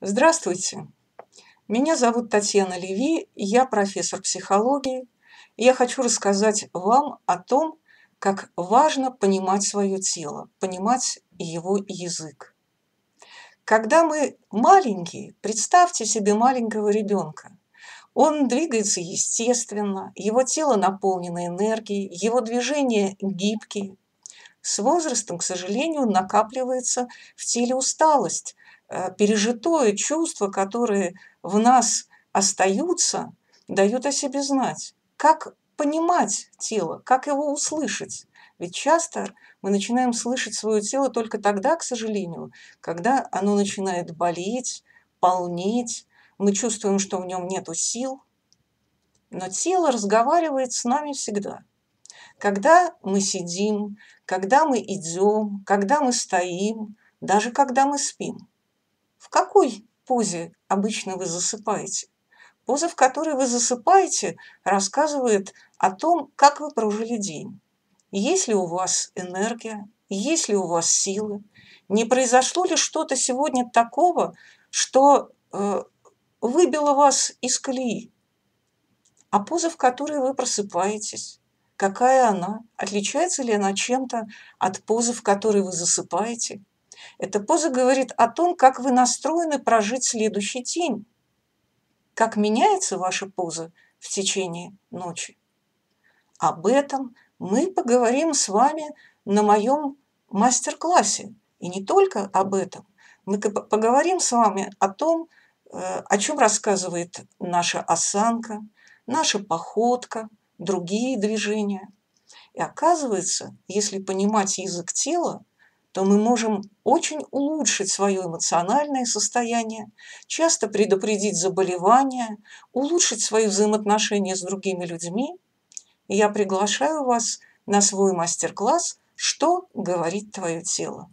Здравствуйте, меня зовут Татьяна Леви, я профессор психологии, и я хочу рассказать вам о том, как важно понимать свое тело, понимать его язык. Когда мы маленькие, представьте себе маленького ребенка. Он двигается естественно, его тело наполнено энергией, его движения гибкие. С возрастом, к сожалению, накапливается в теле усталость, пережитое чувства, которые в нас остаются, дают о себе знать. Как понимать тело, как его услышать? Ведь часто мы начинаем слышать свое тело только тогда, к сожалению, когда оно начинает болеть, полнеть, мы чувствуем, что в нем нету сил. Но тело разговаривает с нами всегда. Когда мы сидим, когда мы идем, когда мы стоим, даже когда мы спим. В какой позе обычно вы засыпаете? Поза, в которой вы засыпаете, рассказывает о том, как вы прожили день. Есть ли у вас энергия, есть ли у вас силы, не произошло ли что-то сегодня такого, что выбило вас из колеи? А поза, в которой вы просыпаетесь, какая она? Отличается ли она чем-то от позы, в которой вы засыпаете? Эта поза говорит о том, как вы настроены прожить следующий день, как меняется ваша поза в течение ночи. Об этом мы поговорим с вами на моем мастер-классе. И не только об этом. Мы поговорим с вами о том, о чем рассказывает наша осанка, наша походка, другие движения. И оказывается, если понимать язык тела, то мы можем очень улучшить свое эмоциональное состояние, часто предупредить заболевания, улучшить свои взаимоотношения с другими людьми. И я приглашаю вас на свой мастер-класс «Что говорит твое тело?».